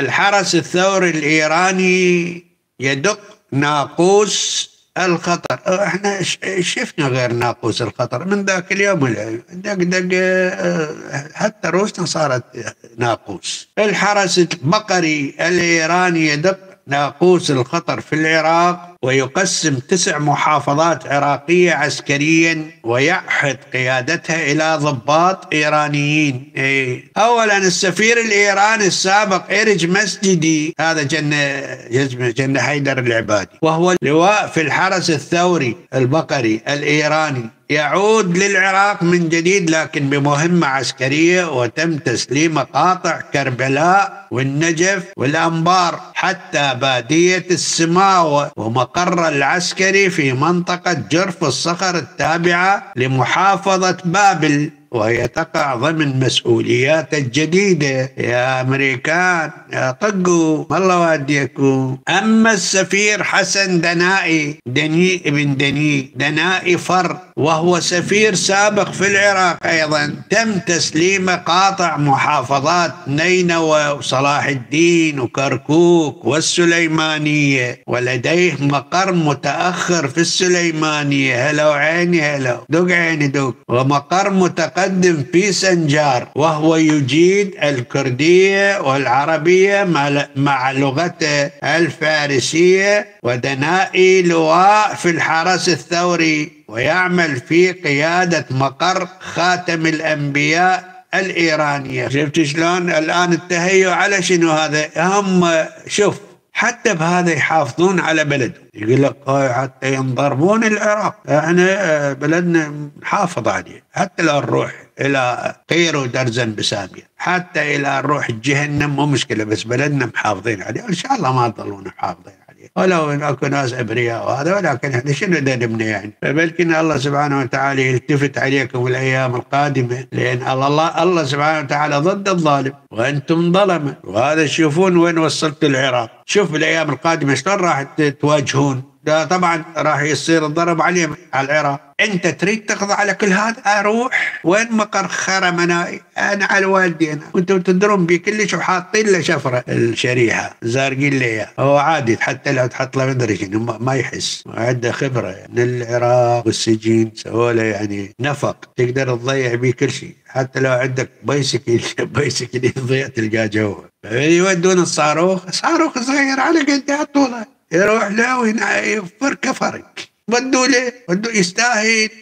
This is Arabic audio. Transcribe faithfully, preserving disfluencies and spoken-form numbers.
الحرس الثوري الإيراني يدق ناقوس الخطر. احنا شفنا غير ناقوس الخطر من ذاك اليوم والعيون. دق دق حتى روسنا صارت ناقوس. الحرس البقري الإيراني يدق ناقوس الخطر في العراق ويقسم تسع محافظات عراقية عسكريا ويعهد قيادتها إلى ضباط إيرانيين. ايه. أولا السفير الإيراني السابق إيرج مسجدي، هذا جنة جنة هيدر العبادي، وهو لواء في الحرس الثوري البقري الإيراني، يعود للعراق من جديد لكن بمهمة عسكرية، وتم تسليم مقاطع كربلاء والنجف والأنبار حتى بادية السماوة ومقر العسكري في منطقة جرف الصخر التابعة لمحافظة بابل، وهي تقع ضمن مسؤوليات الجديدة. يا أمريكان يا طقوا الله واديكم. أما السفير حسن دنائي دني ابن دني دنائي فر، وهو سفير سابق في العراق أيضا، تم تسليم قاطع محافظات نينوى وصلاح الدين وكركوك والسليمانية، ولديه مقر متأخر في السليمانية، هلا وعيني هلا دق عيني دق، ومقر متقدم قدم في سنجار، وهو يجيد الكردية والعربية مع لغته الفارسية. ودنائي لواء في الحرس الثوري ويعمل في قيادة مقر خاتم الانبياء الإيرانية. شفت شلون الآن التهيؤ على شنو هذا؟ هم شوف حتى بهذا يحافظون على بلدهم، يقول لك حتى ينضربون العراق، احنا بلدنا نحافظ عليه، حتى لو نروح الى قير ودرزن بساميه، حتى الى نروح جهنم مو مشكله، بس بلدنا محافظين عليه، ان شاء الله ما تضلون محافظين عليه، ولو ان اكو ناس ابرياء وهذا، ولكن احنا شنو ذنبنا يعني؟ فبلكن الله سبحانه وتعالى يلتفت عليكم الايام القادمه، لان الله الله سبحانه وتعالى ضد الظالم وانتم ظلمه، وهذا تشوفون وين وصلت العراق، شوف الايام القادمه شلون راح تواجهون. ده طبعا راح يصير الضرب عليهم على العراق. انت تريد تقضي على كل هذا؟ اروح وين مقر خرمنائي؟ انا على والدي انا، وانتم تدرون بي كلش وحاطين له شفره الشريحه زارقين له اياها، هو عادي حتى لو تحط له مدري شنو ما يحس، عنده خبره يعني. من العراق والسجين سووا له يعني نفق تقدر تضيع بيه كل شيء، حتى لو عندك بيسكلي بيسكلي تضيع تلقاه جوه. يودون الصاروخ، صاروخ صغير على قده على طوله، يروح له وينفر كفرك، ودوا له ودوا يستاهل